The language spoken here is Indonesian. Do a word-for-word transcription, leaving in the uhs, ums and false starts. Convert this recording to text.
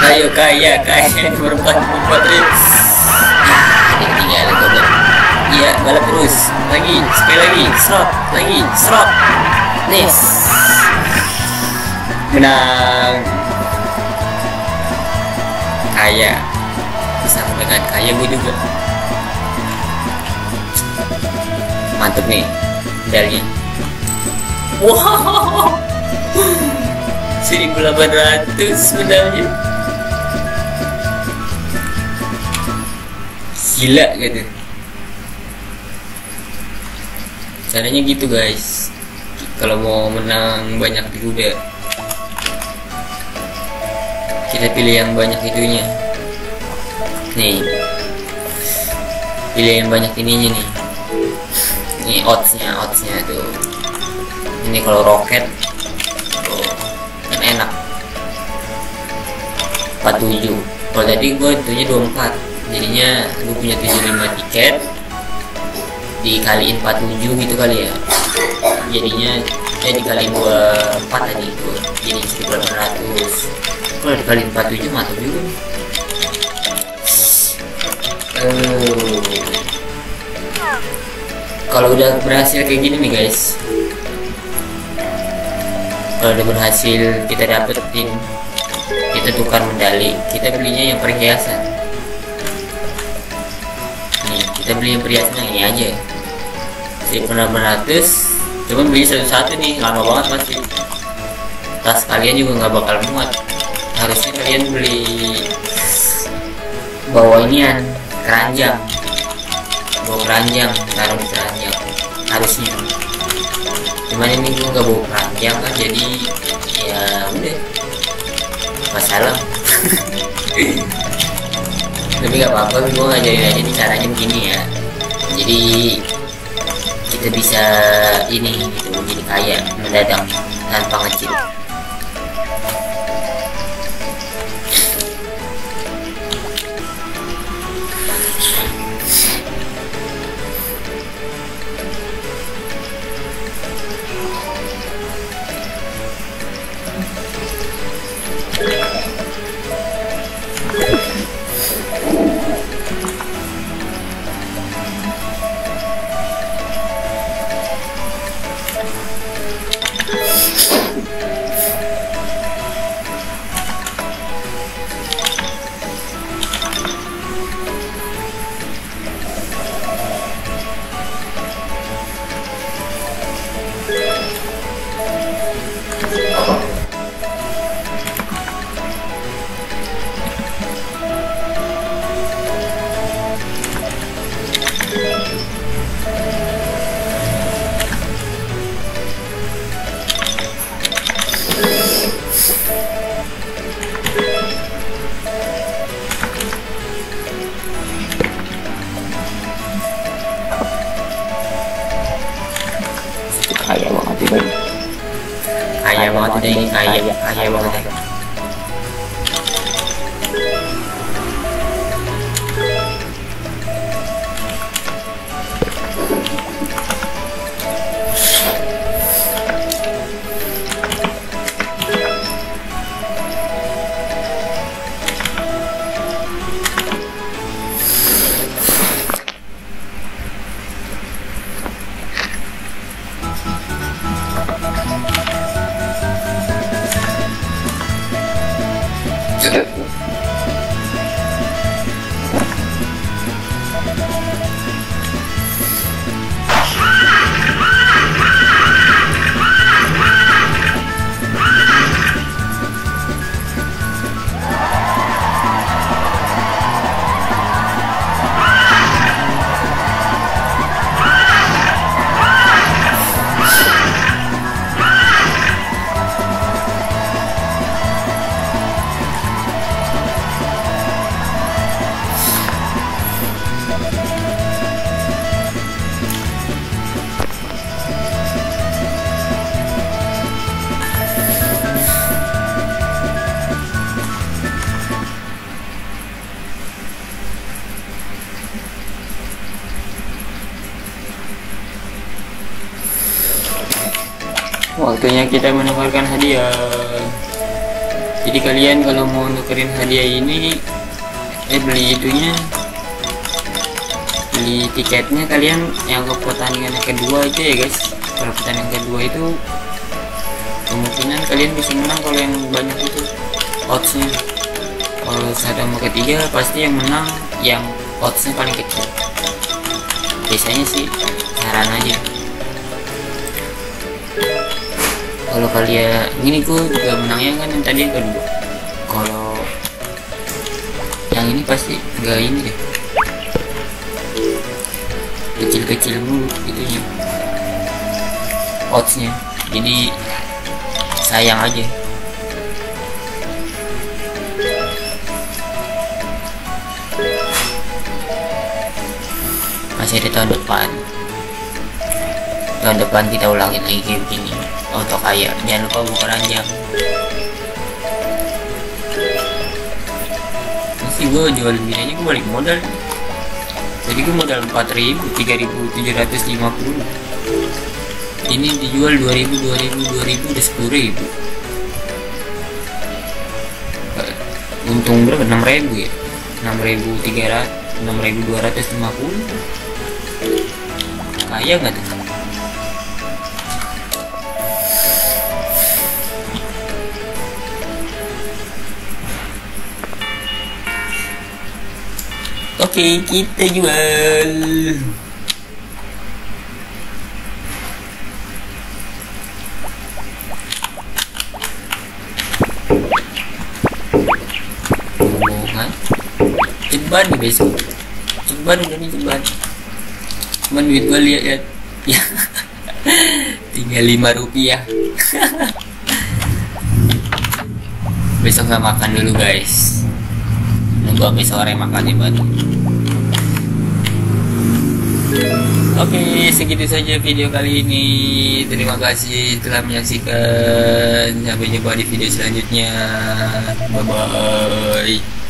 Ayo kaya kaya ini berempat berempat trips. Ini ketinggalan goblok. Iya balap terus lagi sekali lagi serot lagi serot nih menang. Kaya bisa menekan kaya gue juga mantep nih dari wow seribu delapan ratus medalnya. Gila gitu caranya gitu guys kalau mau menang banyak di kuda. Kita pilih yang banyak itunya nih, pilih yang banyak ininya nih, ini oddsnya oddsnya tuh ini kalau roket tuh kan enak empat puluh tujuh, kalau tadi gue itunya dua puluh empat jadinya gue punya tujuh puluh lima tiket dikaliin empat puluh tujuh gitu kali ya jadinya eh dikaliin dua puluh empat tadi itu jadi seribu delapan ratus kalau dikaliin empat puluh tujuh mantap juga. Oh. Kalau udah berhasil kayak gini nih guys, kalau udah berhasil kita dapetin kita tukar medali, kita belinya yang perhiasan. Kita beli perhiasan yang ini aja seribu enam ratus, cuman beli satu-satu nih lama banget pasti tas kalian juga nggak bakal muat. Harusnya kalian beli bawa inian keranjang, bawa keranjang, taruh di keranjang harusnya, cuman ini gue nggak bawa keranjang kan jadi ya udah masalah. Tapi gak apa-apa, gue ngajarin aja nih caranya begini ya. Jadi kita bisa ini gitu menjadi kaya mendadak tanpa ngecil. ayam banget udah ini, ayam ayam banget ya. Waktunya kita menukarkan hadiah. Jadi kalian kalau mau nukerin hadiah ini, eh beli itunya, beli tiketnya kalian yang ke pertandingan yang kedua aja ya guys. Kalau pertandingan kedua itu kemungkinan kalian bisa menang kalau yang banyak itu oddsnya. Kalau satu sama ketiga pasti yang menang yang oddsnya paling kecil. Biasanya sih saran aja. Kalau kalian ini gue juga menangnya kan yang tadi yang kedua. Kalau yang ini pasti enggak ini deh, kecil-kecil mulu itunya oddsnya, jadi sayang aja. Masih ada tahun depan, tahun depan kita ulangin lagi game ini. Auto kaya, jangan lupa buka ranjang. Masih gue jual lebih aja, gue balik modal. Jadi gue modal empat ribu, tiga ribu tujuh ratus lima puluh. Ini dijual dua ribu, dua ribu, dua ribu, udah sepuluh ribu. Untung berapa? enam ribu ya? enam ribu tiga ratus, enam ribu dua ratus lima puluh. Kaya nggak tuh? Oke, kita jual. Hubungan ceban nih besok. Ceban udah nih, ceban. Cuman duit gue lihat ya tinggal lima rupiah. Besok nggak makan dulu guys. Nunggu sampai sore makannya baru. Oke, okay, segitu saja video kali ini. Terima kasih telah menyaksikan. Sampai jumpa di video selanjutnya. Bye bye.